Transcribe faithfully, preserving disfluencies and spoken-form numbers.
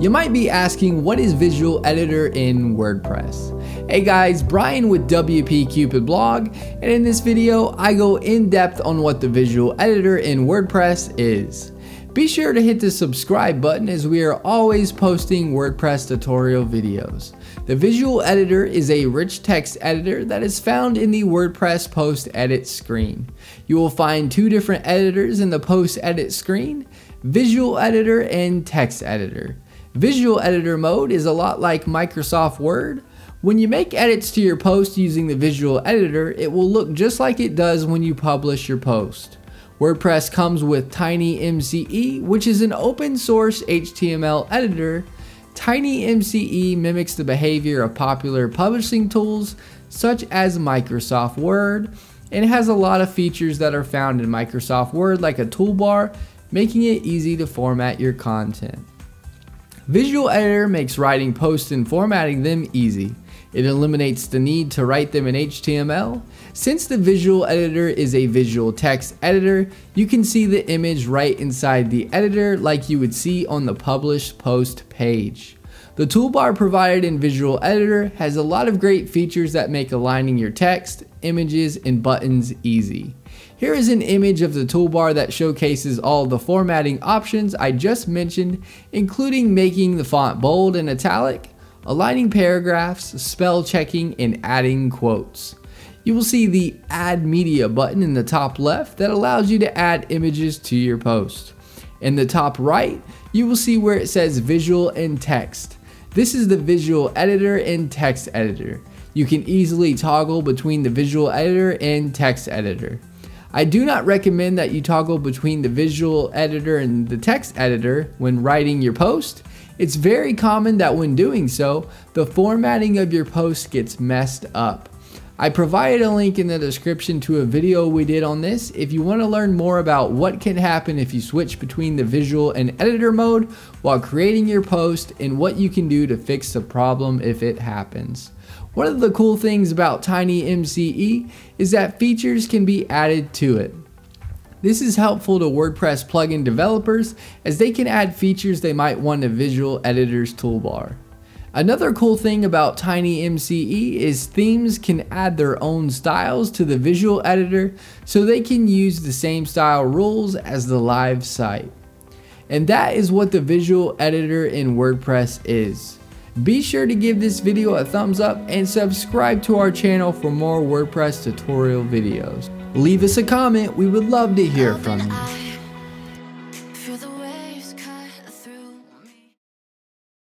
You might be asking, what is visual editor in WordPress? Hey guys, Brian with W P Cupid Blog, and in this video I go in depth on what the visual editor in WordPress is. Be sure to hit the subscribe button as we are always posting WordPress tutorial videos. The visual editor is a rich text editor that is found in the WordPress post edit screen. You will find two different editors in the post edit screen, visual editor and text editor. Visual editor mode is a lot like Microsoft Word. When you make edits to your post using the visual editor, it will look just like it does when you publish your post. WordPress comes with TinyMCE, which is an open source H T M L editor. TinyMCE mimics the behavior of popular publishing tools such as Microsoft Word, and it has a lot of features that are found in Microsoft Word, like a toolbar, making it easy to format your content. Visual editor makes writing posts and formatting them easy. It eliminates the need to write them in H T M L. Since the visual editor is a visual text editor, you can see the image right inside the editor like you would see on the published post page. The toolbar provided in visual editor has a lot of great features that make aligning your text, images, and buttons easy. Here is an image of the toolbar that showcases all the formatting options I just mentioned, including making the font bold and italic, aligning paragraphs, spell checking, and adding quotes. You will see the Add Media button in the top left that allows you to add images to your post. In the top right, you will see where it says Visual and Text. This is the Visual Editor and Text Editor. You can easily toggle between the Visual Editor and Text Editor. I do not recommend that you toggle between the Visual Editor and the Text Editor when writing your post. It's very common that when doing so, the formatting of your post gets messed up. I provided a link in the description to a video we did on this if you want to learn more about what can happen if you switch between the visual and editor mode while creating your post and what you can do to fix the problem if it happens. One of the cool things about TinyMCE is that features can be added to it. This is helpful to WordPress plugin developers as they can add features they might want to visual editor's toolbar. Another cool thing about TinyMCE is themes can add their own styles to the visual editor so they can use the same style rules as the live site. And that is what the visual editor in WordPress is. Be sure to give this video a thumbs up and subscribe to our channel for more WordPress tutorial videos. Leave us a comment, we would love to hear from you.